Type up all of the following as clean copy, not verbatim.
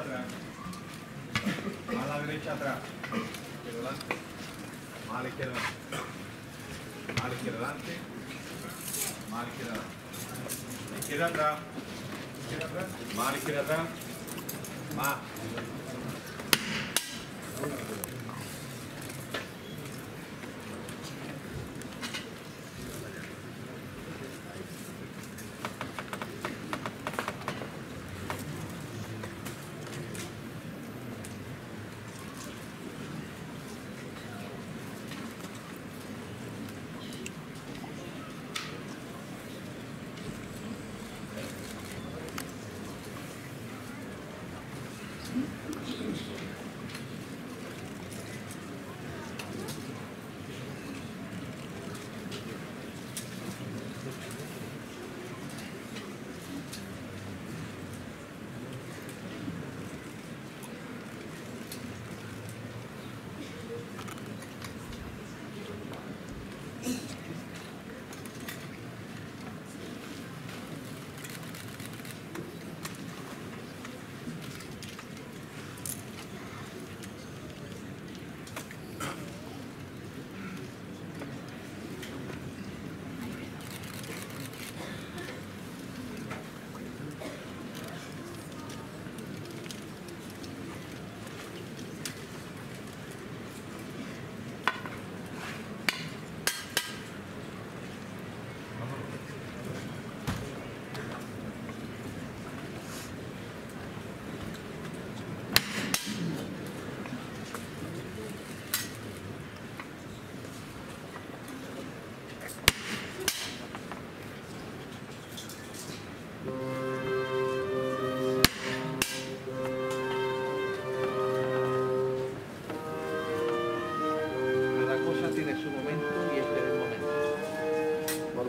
derecha atrás, a la derecha atrás, adelante, a la izquierda, a la izquierda adelante, a la izquierda adelante, izquierda atrás, izquierda atrás, más a la izquierda atrás, más.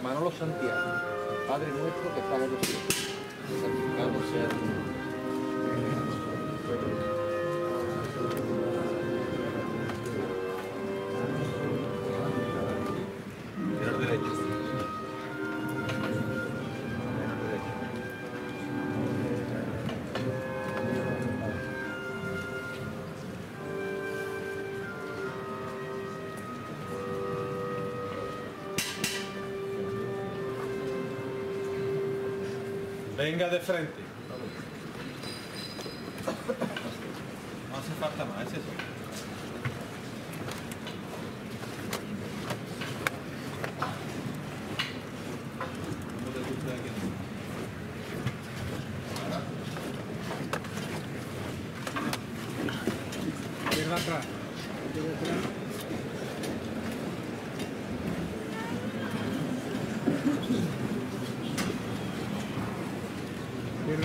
Manolo Santiago, el Padre nuestro que está en los cielos, santificado sea tu nombre. Venga de frente. No hace falta más, es eso. ¿Cómo te gusta aquí? Izquierda atrás. Izquierda atrás.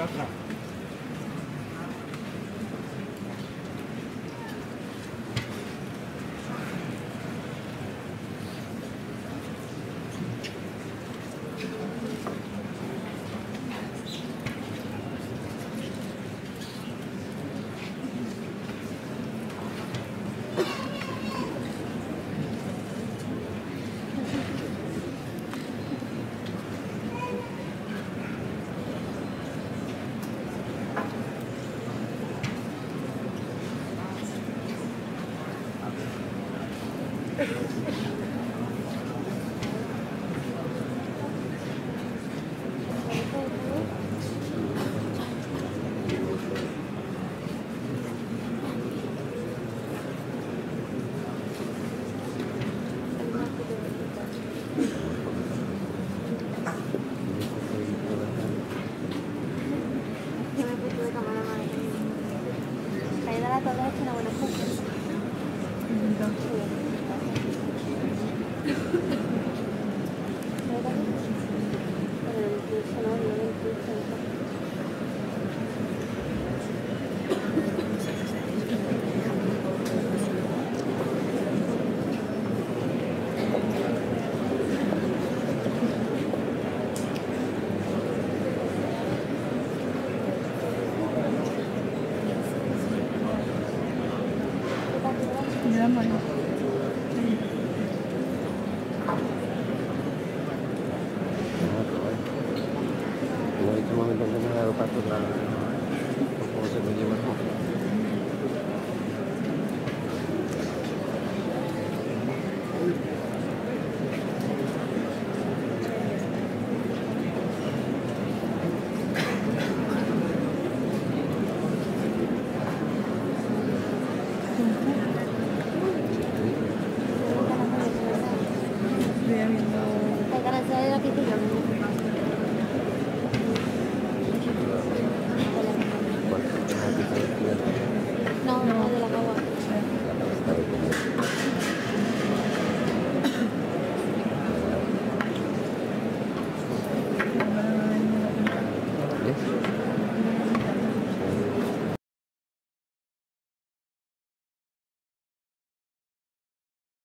Gracias. s'abonner maintenant. Gracias a Dios que te llamo.